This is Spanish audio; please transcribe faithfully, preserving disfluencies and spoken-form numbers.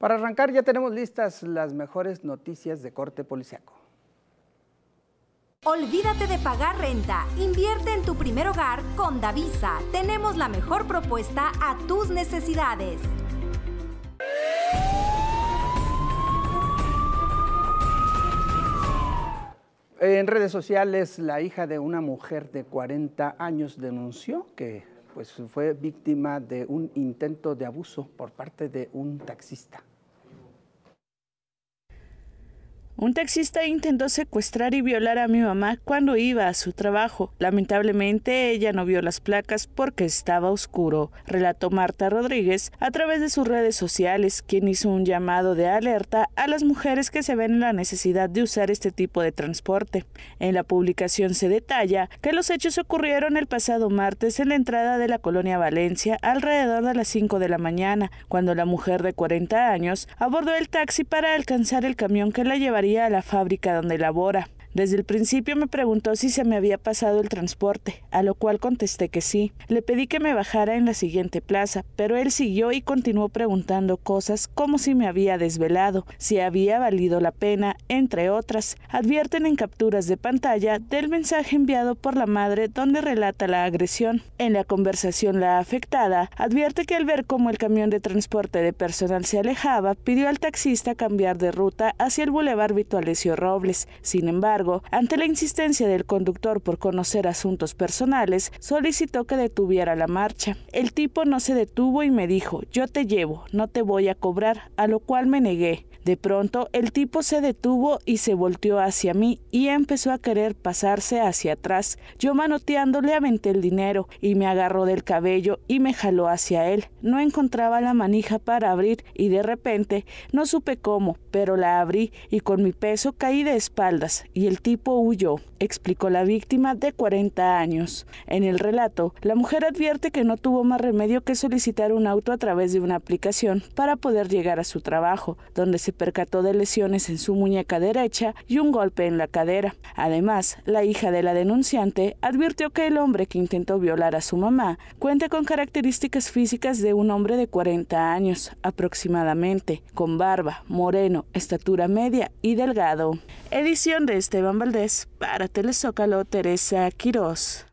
Para arrancar ya tenemos listas las mejores noticias de corte policiaco. Olvídate de pagar renta, invierte en tu primer hogar con Davisa. Tenemos la mejor propuesta a tus necesidades. En redes sociales, la hija de una mujer de cuarenta años denunció que pues, fue víctima de un intento de abuso por parte de un taxista. Un taxista intentó secuestrar y violar a mi mamá cuando iba a su trabajo. Lamentablemente, ella no vio las placas porque estaba oscuro, relató Marta Rodríguez a través de sus redes sociales, quien hizo un llamado de alerta a las mujeres que se ven en la necesidad de usar este tipo de transporte. En la publicación se detalla que los hechos ocurrieron el pasado martes en la entrada de la colonia Valencia alrededor de las cinco de la mañana, cuando la mujer de cuarenta años abordó el taxi para alcanzar el camión que la llevaría a la fábrica donde labora. Desde el principio me preguntó si se me había pasado el transporte, a lo cual contesté que sí. Le pedí que me bajara en la siguiente plaza, pero él siguió y continuó preguntando cosas como si me había desvelado, si había valido la pena, entre otras. Advierten en capturas de pantalla del mensaje enviado por la madre donde relata la agresión. En la conversación la afectada advierte que al ver cómo el camión de transporte de personal se alejaba, pidió al taxista cambiar de ruta hacia el bulevar Vito Alessio Robles. Sin embargo, ante la insistencia del conductor por conocer asuntos personales, solicitó que detuviera la marcha. El tipo no se detuvo y me dijo, yo te llevo, no te voy a cobrar, a lo cual me negué. De pronto, el tipo se detuvo y se volteó hacia mí y empezó a querer pasarse hacia atrás. Yo manoteando le aventé el dinero y me agarró del cabello y me jaló hacia él. No encontraba la manija para abrir y de repente, no supe cómo, pero la abrí y con mi peso caí de espaldas y el tipo huyó, explicó la víctima de cuarenta años. En el relato, la mujer advierte que no tuvo más remedio que solicitar un auto a través de una aplicación para poder llegar a su trabajo, donde se percató de lesiones en su muñeca derecha y un golpe en la cadera. Además, la hija de la denunciante advirtió que el hombre que intentó violar a su mamá cuenta con características físicas de un hombre de cuarenta años aproximadamente, con barba, moreno, estatura media y delgado. Edición de Esteban Valdés para Telezócalo, Teresa Quirós.